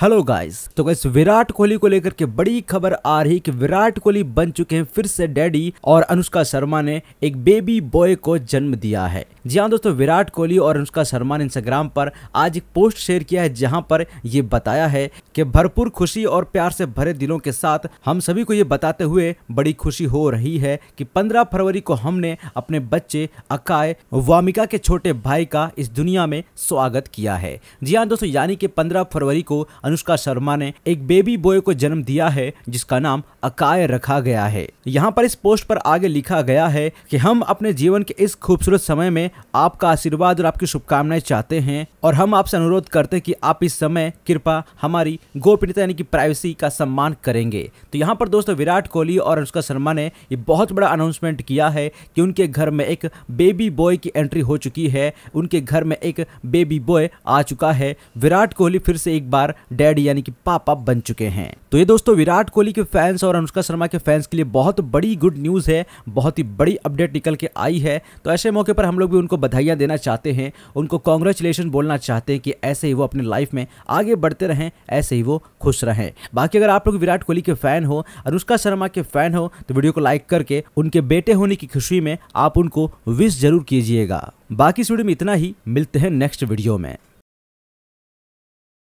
Hello guys, तो guys Virat Kohli को लेकर के बड़ी खबर आ रही कि विराट कोहली बन चुके हैं फिर से डैडी और अनुष्का शर्मा ने एक बेबी बॉय को जन्म दिया है। जी हाँ दोस्तों, विराट कोहली और अनुष्का शर्मा ने इंस्टाग्राम पर आज एक पोस्ट शेयर किया है जहां पर ये बताया है कि भरपूर खुशी और प्यार से भरे दिलों के साथ हम सभी को ये बताते हुए बड़ी खुशी हो रही है कि 15 फरवरी को हमने अपने बच्चे अकाय वामिका के छोटे भाई का इस दुनिया में स्वागत किया है। जी हाँ दोस्तों, यानी कि 15 फरवरी को अनुष्का शर्मा ने एक बेबी बॉय को जन्म दिया है जिसका नाम अकाय रखा गया है। यहाँ पर इस पोस्ट पर आगे लिखा गया है कि हम अपने जीवन के इस खूबसूरत समय में आपका आशीर्वाद और आपकी शुभकामनाएं चाहते हैं और हम आपसे अनुरोध करते हैं कि आप इस समय कृपया हमारी गोपनीयता यानी कि प्राइवेसी का सम्मान करेंगे। तो यहाँ पर दोस्तों विराट कोहली और अनुष्का शर्मा ने ये बहुत बड़ा अनाउंसमेंट किया है कि उनके घर में एक बेबी बॉय की एंट्री हो चुकी है, उनके घर में एक बेबी बॉय आ चुका है। विराट कोहली फिर से एक बार डैडी यानी कि पापा बन चुके हैं। तो ये दोस्तों विराट कोहली के फैंस और अनुष्का शर्मा के फैंस के लिए बहुत बड़ी गुड न्यूज़ है, बहुत ही बड़ी अपडेट निकल के आई है। तो ऐसे मौके पर हम लोग भी उनको बधाइयाँ देना चाहते हैं, उनको कॉन्ग्रेचुलेशन बोलना चाहते हैं कि ऐसे ही वो अपनी लाइफ में आगे बढ़ते रहें, ऐसे ही वो खुश रहें। बाकी अगर आप लोग विराट कोहली के फैन हो, अनुष्का शर्मा के फैन हो, तो वीडियो को लाइक करके उनके बेटे होने की खुशी में आप उनको विश जरूर कीजिएगा। बाकी इस वीडियो में इतना ही, मिलते हैं नेक्स्ट वीडियो में।